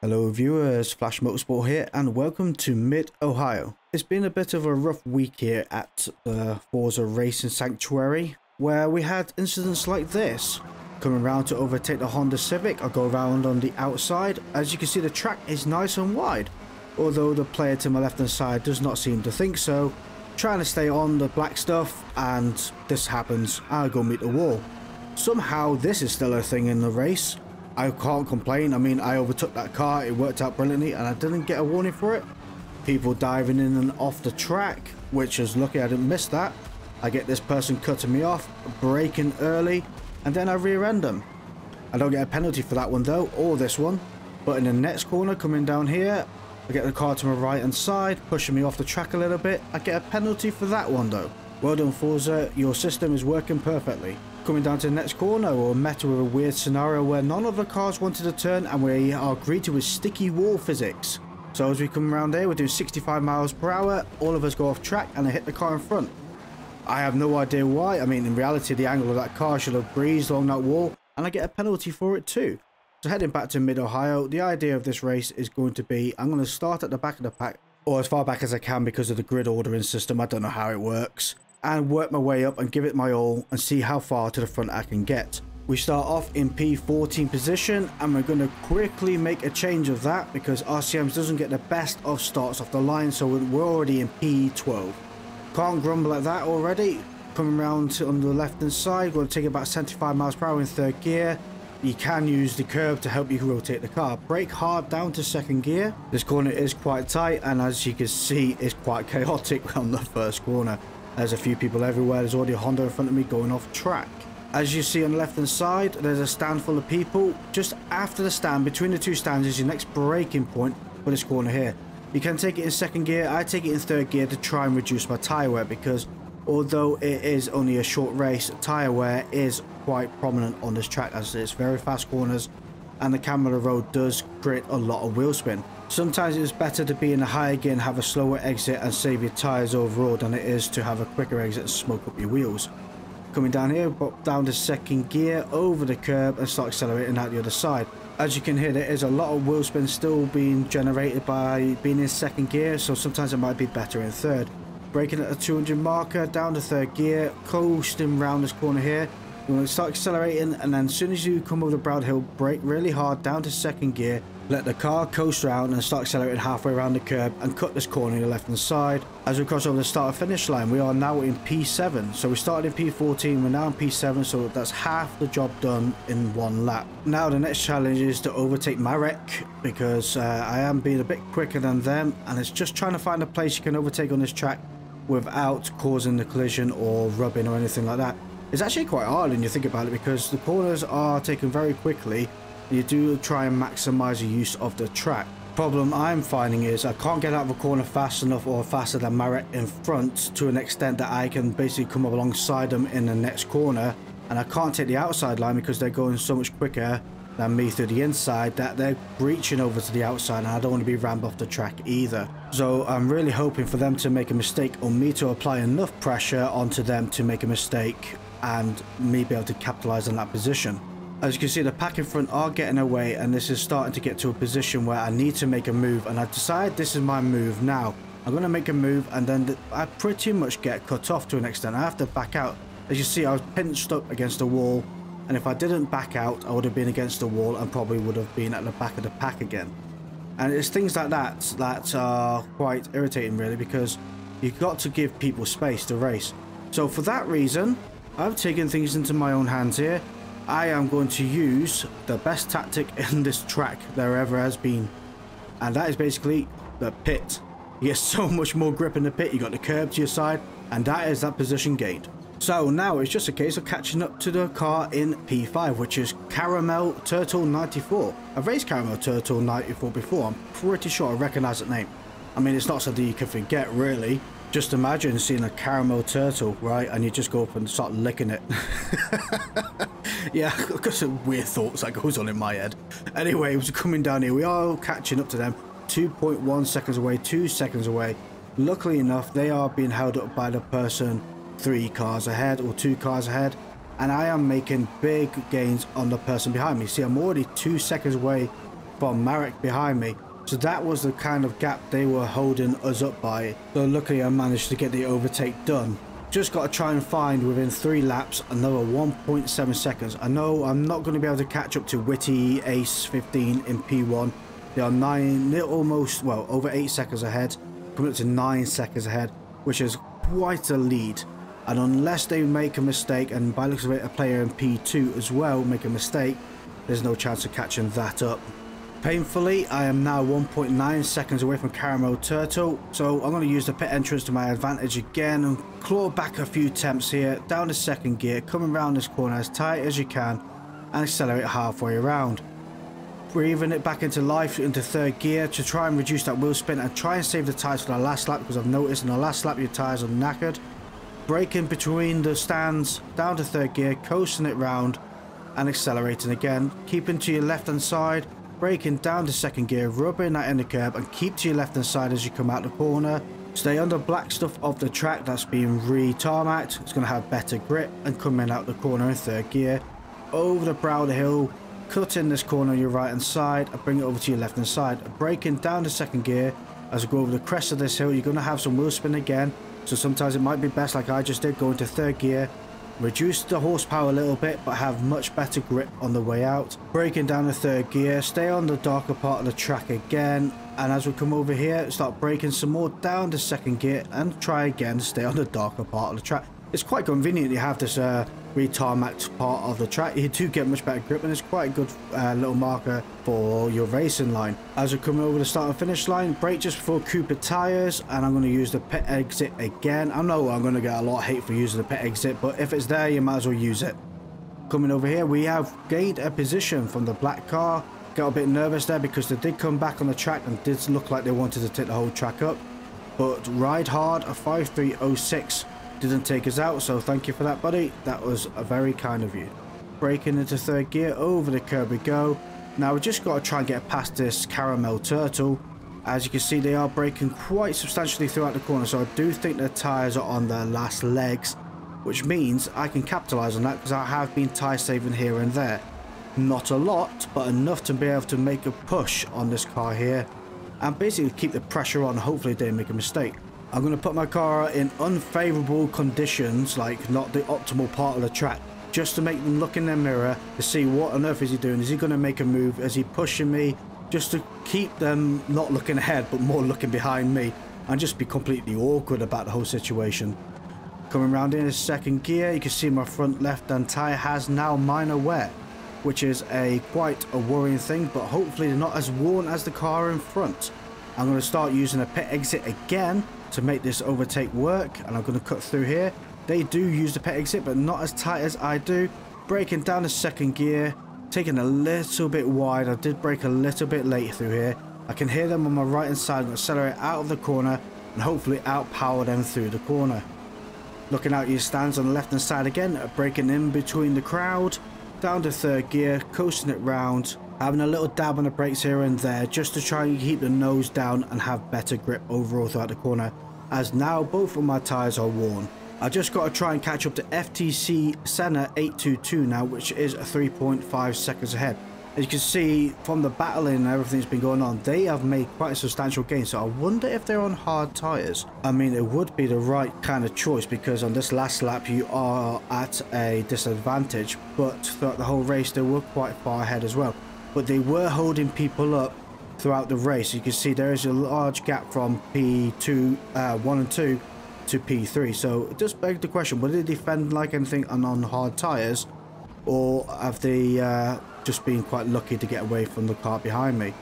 Hello viewers, Flash Motorsport here and welcome to Mid Ohio. It's been a bit of a rough week here at Forza Racing Sanctuary where we had incidents like this. Coming around to overtake the Honda Civic, I go around on the outside. As you can see, the track is nice and wide, although the player to my left hand side does not seem to think so. Trying to stay on the black stuff and this happens. I go meet the wall. Somehow this is still a thing in the race. I can't complain. I mean, I overtook that car, it worked out brilliantly and I didn't get a warning for it. People diving in and off the track, which is lucky I didn't miss that. I get this person cutting me off, braking early, and then I rear end them. I don't get a penalty for that one though, or this one. But in the next corner, coming down here, I get the car to my right hand side, pushing me off the track a little bit. I get a penalty for that one though. Well done Forza, your system is working perfectly. Coming down to the next corner, we're met with a weird scenario where none of the cars wanted to turn and we are greeted with sticky wall physics. So as we come around here, we're doing 65 miles per hour, all of us go off track and I hit the car in front. I have no idea why. I mean, in reality the angle of that car should have breezed along that wall and I get a penalty for it too. So heading back to Mid Ohio, the idea of this race is going to be, I'm going to start at the back of the pack, or as far back as I can because of the grid ordering system, I don't know how it works, and work my way up and give it my all and see how far to the front I can get. We start off in P14 position and we're going to quickly make a change of that because RCMs doesn't get the best of starts off the line, so we're already in P12. Can't grumble at that already. Coming around on the left hand side, going to take about 75 miles per hour in third gear. You can use the curb to help you rotate the car. Brake hard down to second gear. This corner is quite tight and as you can see it's quite chaotic on the first corner. There's a few people everywhere, there's already a Honda in front of me going off track. As you see on the left hand side, there's a stand full of people. Just after the stand, between the two stands is your next braking point for this corner here. You can take it in second gear, I take it in third gear to try and reduce my tyre wear because although it is only a short race, tyre wear is quite prominent on this track as it's very fast corners and the camber of the road does create a lot of wheel spin. Sometimes it's better to be in a higher gear and have a slower exit and save your tyres overall than it is to have a quicker exit and smoke up your wheels. Coming down here, pop down to second gear, over the curb and start accelerating out the other side. As you can hear, there is a lot of wheel spin still being generated by being in second gear, so sometimes it might be better in third. Braking at a 200 marker, down to third gear, coasting round this corner here. You're going to start accelerating and then as soon as you come over the broad hill, brake really hard down to second gear. Let the car coast around and start accelerating halfway around the curb and cut this corner on the left hand side. As we cross over the start and finish line, we are now in P7. So we started in P14, we're now in P7, so that's half the job done in one lap. Now the next challenge is to overtake Marek because I am being a bit quicker than them and it's just trying to find a place you can overtake on this track without causing the collision or rubbing or anything like that. It's actually quite hard when you think about it because the corners are taken very quickly. You do try and maximise the use of the track. Problem I'm finding is I can't get out of a corner fast enough or faster than Marek in front to an extent that I can basically come up alongside them in the next corner, and I can't take the outside line because they're going so much quicker than me through the inside that they're breaching over to the outside and I don't want to be rammed off the track either. So I'm really hoping for them to make a mistake or me to apply enough pressure onto them to make a mistake and me be able to capitalise on that position. As you can see, the pack in front are getting away and this is starting to get to a position where I need to make a move, and I decide this is my move now. I'm going to make a move and then I pretty much get cut off to an extent. I have to back out. As you see, I was pinched up against the wall and if I didn't back out I would have been against the wall and probably would have been at the back of the pack again. And it's things like that that are quite irritating really because you've got to give people space to race. So for that reason, I've taken things into my own hands here. I am going to use the best tactic in this track there ever has been, and that is basically the pit. You get so much more grip in the pit, you got the curb to your side, and that is that position gained. So now it's just a case of catching up to the car in P5, which is Caramel Turtle 94. I've raced Caramel Turtle 94 before, I'm pretty sure I recognise that name. I mean, it's not something you can forget really. Just imagine seeing a caramel turtle, right, and you just go up and start licking it. Yeah, I've got some weird thoughts that goes on in my head. Anyway, we're coming down here, we are catching up to them. 2.1 seconds away, 2 seconds away. Luckily enough, they are being held up by the person 3 cars ahead or 2 cars ahead, and I am making big gains on the person behind me. See, I'm already 2 seconds away from Marek behind me. So that was the kind of gap they were holding us up by. So luckily I managed to get the overtake done. Just got to try and find within 3 laps another 1.7 seconds. I know I'm not going to be able to catch up to Witty Ace 15 in P1. They are over 8 seconds ahead, coming up to 9 seconds ahead, which is quite a lead. And unless they make a mistake, and by looks of it a player in P2 as well make a mistake, there's no chance of catching that up. Painfully, I am now 1.9 seconds away from Caramel Turtle, so I'm going to use the pit entrance to my advantage again and claw back a few temps here, down to second gear, coming around this corner as tight as you can, and accelerate halfway around. Breathing it back into life into third gear to try and reduce that wheel spin and try and save the tyres for the last lap, because I've noticed in the last lap your tyres are knackered. Braking between the stands, down to third gear, coasting it round and accelerating again, keeping to your left hand side. Braking down to second gear, rubbing that in the curb, and keep to your left hand side as you come out the corner. Stay under black stuff of the track that's being re-tarmacked. It's going to have better grip, and coming out the corner in third gear. Over the brow of the hill, cut in this corner on your right hand side and bring it over to your left hand side. Braking down to second gear as you go over the crest of this hill. You're going to have some wheel spin again, so sometimes it might be best, like I just did, go into third gear. Reduce the horsepower a little bit, but have much better grip on the way out. Braking down the third gear, stay on the darker part of the track again, and as we come over here, start braking some more down to second gear and try again to stay on the darker part of the track. It's quite convenient you have this re-tarmacked part of the track. You do get much better grip, and it's quite a good little marker for your racing line. As we're coming over the start and finish line, brake just before Cooper tyres, and I'm going to use the pit exit again. I know I'm going to get a lot of hate for using the pit exit, but if it's there, you might as well use it. Coming over here, we have gained a position from the black car. Got a bit nervous there because they did come back on the track and did look like they wanted to take the whole track up, but Ride Hard, a 5306. Didn't take us out, so thank you for that, buddy. That was very kind of you. Braking into third gear, over the curb we go. Now we just got to try and get past this Caramel Turtle. As you can see, they are braking quite substantially throughout the corner, so I do think their tyres are on their last legs, which means I can capitalise on that, because I have been tyre saving here and there. Not a lot, but enough to be able to make a push on this car here and basically keep the pressure on. Hopefully they make a mistake. I'm going to put my car in unfavourable conditions, like not the optimal part of the track, just to make them look in their mirror to see what on earth is he doing. Is he going to make a move? Is he pushing me? Just to keep them not looking ahead, but more looking behind me, and just be completely awkward about the whole situation. Coming round in second gear, you can see my front left hand tyre has now minor wear, which is quite a worrying thing, but hopefully they're not as worn as the car in front. I'm going to start using a pit exit again to make this overtake work, and I'm going to cut through here. They do use the pit exit, but not as tight as I do. Braking down to second gear, taking a little bit wide. I did brake a little bit late through here. I can hear them on my right hand side. I'm going to accelerate out of the corner and hopefully outpower them through the corner. Looking out your stands on the left hand side again, braking in between the crowd, down to third gear, coasting it round, having a little dab on the brakes here and there just to try and keep the nose down and have better grip overall throughout the corner, as now both of my tyres are worn. I just got to try and catch up to FTC Senna 822 now, which is 3.5 seconds ahead. As you can see from the battling and everything that's been going on, they have made quite a substantial gain, so I wonder if they're on hard tyres. I mean, it would be the right kind of choice, because on this last lap you are at a disadvantage, but throughout the whole race they were quite far ahead as well. But they were holding people up throughout the race. You can see there is a large gap from P2, 1 and 2 to P3. So it does beg the question, will they defend like anything and on hard tyres, or have they just been quite lucky to get away from the car behind me?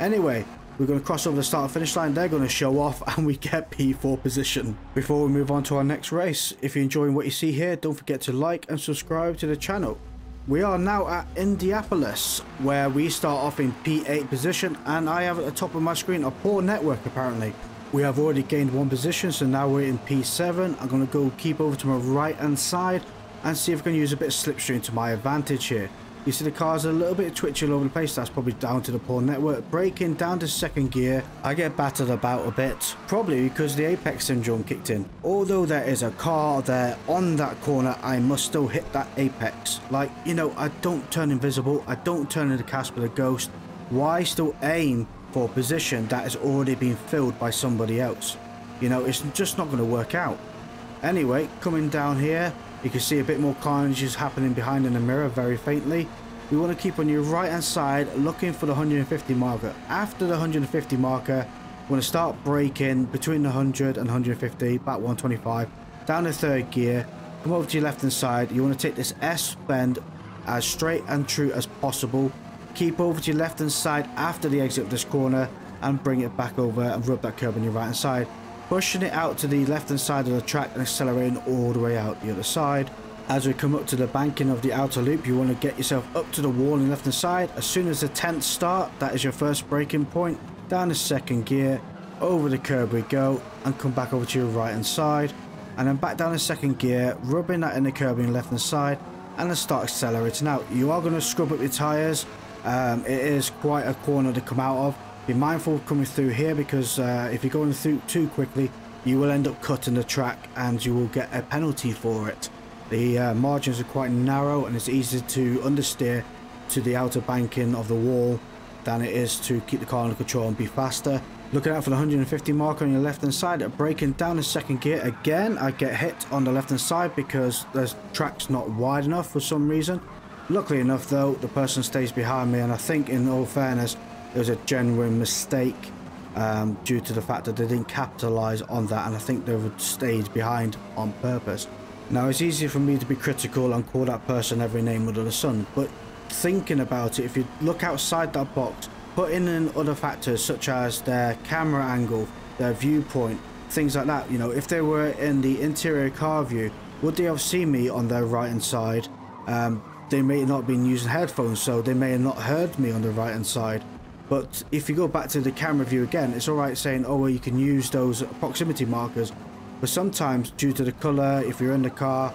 Anyway, we're going to cross over the start and finish line. They're going to show off and we get P4 position. Before we move on to our next race, if you're enjoying what you see here, don't forget to like and subscribe to the channel. We are now at Indianapolis, where we start off in P8 position, and I have at the top of my screen a poor network apparently. We have already gained one position, so now we're in P7. I'm going to go keep over to my right hand side and see if I can use a bit of slipstream to my advantage here. You see the cars are a little bit twitchy all over the place. That's probably down to the poor network. Braking down to second gear, I get battered about a bit, probably because the apex syndrome kicked in. Although there is a car there on that corner, I must still hit that apex. Like, you know, I don't turn invisible, I don't turn into Casper the Ghost, why still aim for a position that has already been filled by somebody else? You know, it's just not going to work out. Anyway, coming down here, you can see a bit more carnage is happening behind in the mirror very faintly. We want to keep on your right hand side looking for the 150 marker. After the 150 marker, we want to start braking between the 100 and 150, about 125, down to third gear. Come over to your left hand side. You want to take this S bend as straight and true as possible. Keep over to your left hand side after the exit of this corner and bring it back over and rub that curb on your right hand side. Pushing it out to the left hand side of the track and accelerating all the way out the other side. As we come up to the banking of the outer loop, you want to get yourself up to the wall on the left hand side. As soon as the 10th start, that is your first braking point. Down the second gear, over the curb we go, and come back over to your right hand side. And then back down the second gear, rubbing that in the curb on the left hand side, and then start accelerating out. You are going to scrub up your tyres. It is quite a corner to come out of. Be mindful of coming through here, because if you're going through too quickly, you will end up cutting the track and you will get a penalty for it. The margins are quite narrow and it's easy to understeer to the outer banking of the wall than it is to keep the car under control and be faster. Looking out for the 150 marker on your left hand side, braking down the second gear again. I get hit on the left hand side because the track's not wide enough for some reason. Luckily enough though, the person stays behind me, and I think in all fairness it was a genuine mistake due to the fact that they didn't capitalize on that, and I think they would stayed behind on purpose. Now, it's easy for me to be critical and call that person every name under the sun, but thinking about it, if you look outside that box, putting in other factors such as their camera angle, their viewpoint, things like that, you know, if they were in the interior car view, would they have seen me on their right hand side? They may not have been using headphones, so they may have not heard me on the right hand side. But if you go back to the camera view again, it's all right saying, oh well, you can use those proximity markers. But sometimes, due to the colour, if you're in the car,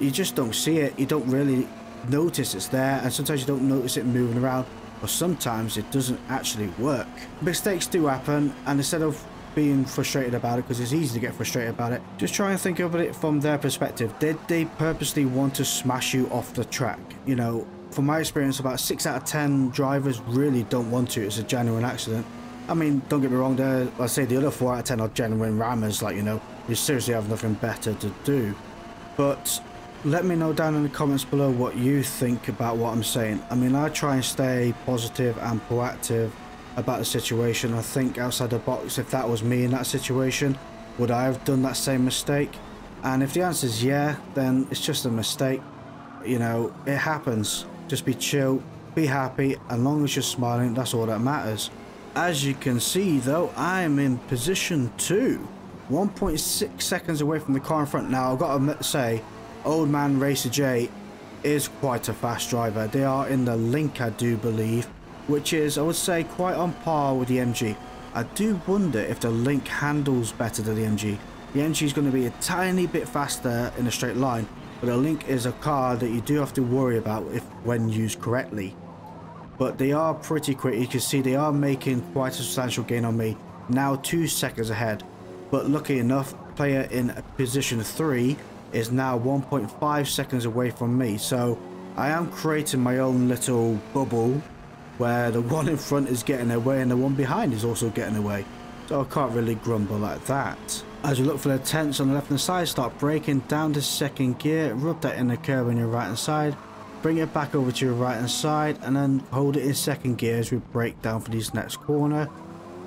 you just don't see it. You don't really notice it's there, and sometimes you don't notice it moving around, or sometimes it doesn't actually work. Mistakes do happen, and instead of being frustrated about it, because it's easy to get frustrated about it, just try and think about it from their perspective. Did they purposely want to smash you off the track? You know, from my experience, about 6 out of 10 drivers really don't want to. It's a genuine accident. I mean, don't get me wrong, there, I say the other 4 out of 10 are genuine rammers, like, you know, you seriously have nothing better to do. But let me know down in the comments below what you think about what I'm saying. I mean, I try and stay positive and proactive about the situation. I think outside the box, if that was me in that situation, would I have done that same mistake? And if the answer is yeah, then it's just a mistake. You know, it happens. Just be chill, be happy, and long as you're smiling, that's all that matters. As you can see though, I'm in position 2, 1.6 seconds away from the car in front. Now, I've got to say, Old Man Racer J is quite a fast driver. They are in the Link, I do believe, which is, I would say, quite on par with the MG. I do wonder if the Link handles better than the MG. The MG is going to be a tiny bit faster in a straight line, but the Link is a car that you do have to worry about if when used correctly. But they are pretty quick. You can see they are making quite a substantial gain on me. Now 2 seconds ahead. But lucky enough, player in position 3 is now 1.5 seconds away from me. So I am creating my own little bubble where the one in front is getting away and the one behind is also getting away. So I can't really grumble at that. As you look for the tents on the left hand side, start braking down to second gear. Rub that in the curb on your right hand side. Bring it back over to your right hand side and then hold it in second gear as we brake down for this next corner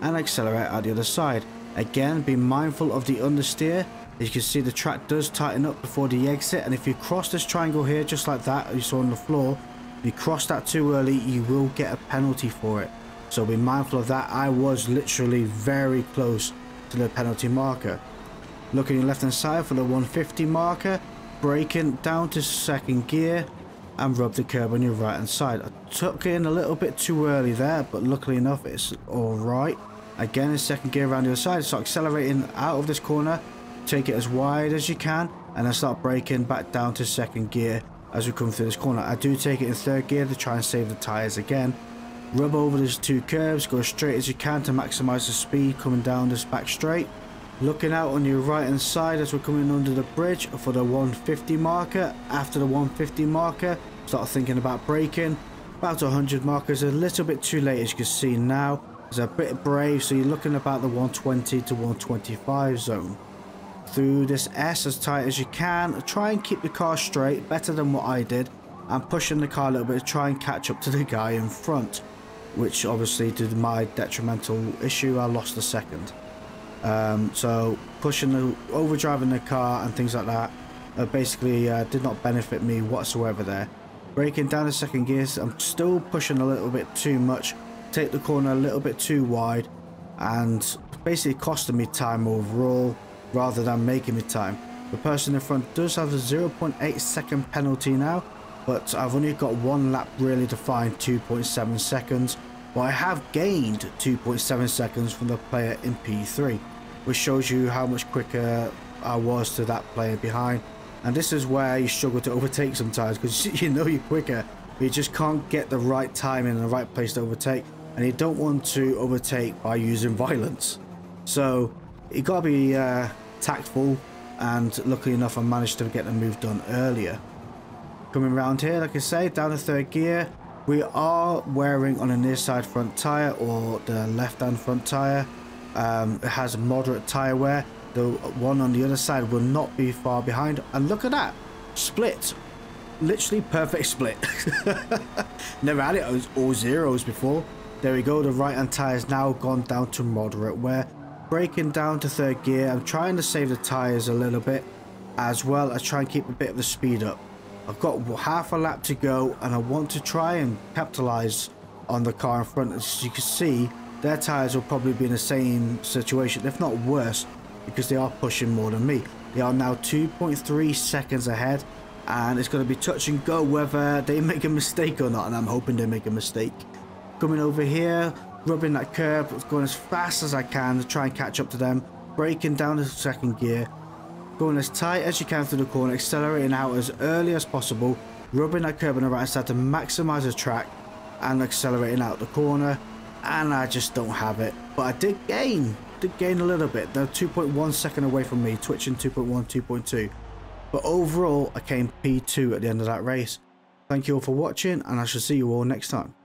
and accelerate out the other side. Again, be mindful of the understeer. As you can see, the track does tighten up before the exit, and if you cross this triangle here just like that you saw on the floor, if you cross that too early, you will get a penalty for it. So be mindful of that. I was literally very close to the penalty marker. Look at your left hand side for the 150 marker, braking down to second gear and rub the curb on your right hand side. I took in a little bit too early there, but luckily enough it's alright. Again in second gear around the other side, start accelerating out of this corner, take it as wide as you can, and then start braking back down to second gear as we come through this corner. I do take it in third gear to try and save the tyres again. Rub over these 2 curves, go as straight as you can to maximise the speed coming down this back straight. Looking out on your right hand side as we're coming under the bridge for the 150 marker. After the 150 marker, start thinking about braking. about 100 markers, a little bit too late as you can see now. It's a bit brave, so you're looking about the 120 to 125 zone. Through this S as tight as you can, try and keep the car straight, better than what I did, and pushing the car a little bit to try and catch up to the guy in front, which obviously did my detrimental issue. I lost a second. So pushing the overdriving the car and things like that basically did not benefit me whatsoever there. Breaking down the second gears, I'm still pushing a little bit too much, take the corner a little bit too wide, and basically costing me time overall rather than making me time. The person in front does have a 0.8 second penalty now, but I've only got one lap really to find 2.7 seconds. But I have gained 2.7 seconds from the player in P3, which shows you how much quicker I was to that player behind. And this is where you struggle to overtake sometimes, because you know you're quicker, but you just can't get the right time in the right place to overtake, and you don't want to overtake by using violence. So you gotta be tactful, and luckily enough I managed to get the move done earlier. Coming around here, like I say, down the third gear, we are wearing on a near side front tyre, or the left hand front tyre. It has moderate tyre wear. The one on the other side will not be far behind. And look at that! Split! Literally perfect split. Never had it all zeros before. There we go, the right hand tyre has now gone down to moderate wear. Braking down to third gear, I'm trying to save the tyres a little bit, as well as try and keep a bit of the speed up. I've got half a lap to go, and I want to try and capitalize on the car in front. As you can see, their tires will probably be in the same situation, if not worse, because they are pushing more than me. They are now 2.3 seconds ahead, and it's going to be touch and go whether they make a mistake or not, and I'm hoping they make a mistake. Coming over here, rubbing that curb, going as fast as I can to try and catch up to them, braking down to second gear, going as tight as you can through the corner, accelerating out as early as possible, rubbing that curb on the right side to maximise the track, and accelerating out the corner. And I just don't have it, but I did gain a little bit. They're 2.1 second away from me, twitching 2.1, 2.2. But overall, I came P2 at the end of that race. Thank you all for watching, and I shall see you all next time.